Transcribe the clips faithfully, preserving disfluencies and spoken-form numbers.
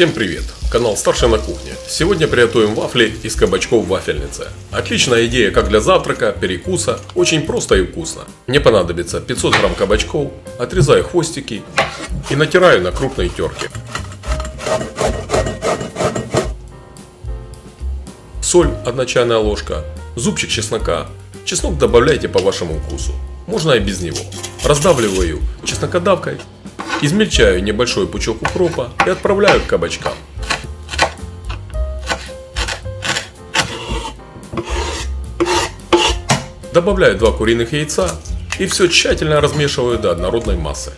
Всем привет! Канал Старший на кухне. Сегодня приготовим вафли из кабачков в вафельнице. Отличная идея как для завтрака, перекуса, очень просто и вкусно. Мне понадобится пятьсот грамм кабачков, отрезаю хвостики и натираю на крупной терке. Соль одна чайная ложка, зубчик чеснока. Чеснок добавляйте по вашему вкусу, можно и без него. Раздавливаю чеснокодавкой. Измельчаю небольшой пучок укропа и отправляю к кабачкам. Добавляю два куриных яйца и все тщательно размешиваю до однородной массы.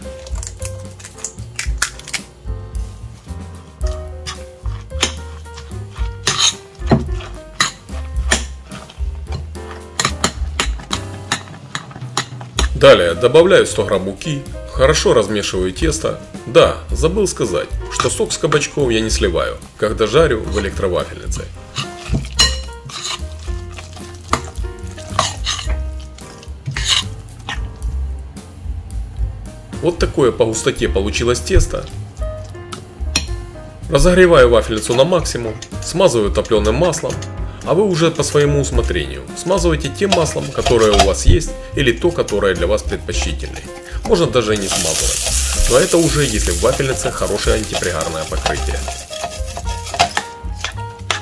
Далее добавляю сто грамм муки. Хорошо размешиваю тесто. Да, забыл сказать, что сок с кабачков я не сливаю, когда жарю в электровафельнице. Вот такое по густоте получилось тесто. Разогреваю вафельницу на максимум, смазываю топленым маслом, а вы уже по своему усмотрению смазывайте тем маслом, которое у вас есть, или то, которое для вас предпочтительнее. Можно даже и не смазывать, но это уже если в вафельнице хорошее антипригарное покрытие.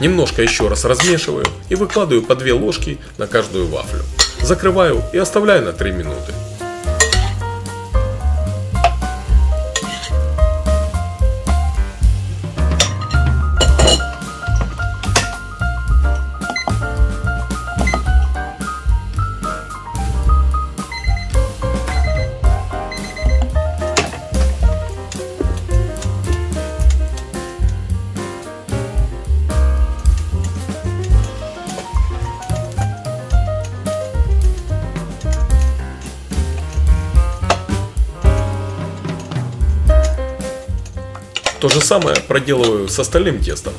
Немножко еще раз размешиваю и выкладываю по две ложки на каждую вафлю. Закрываю и оставляю на три минуты. То же самое проделываю с остальным тестом.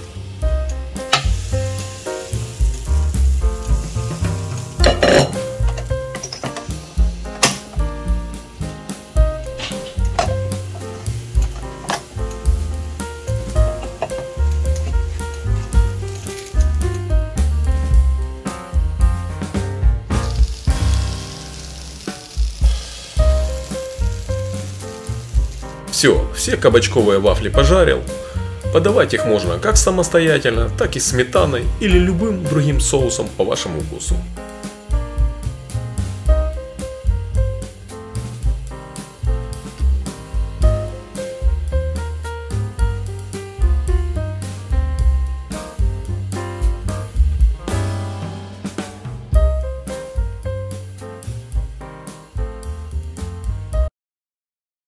Все, все кабачковые вафли пожарил. Подавать их можно как самостоятельно, так и с сметаной или любым другим соусом по вашему вкусу.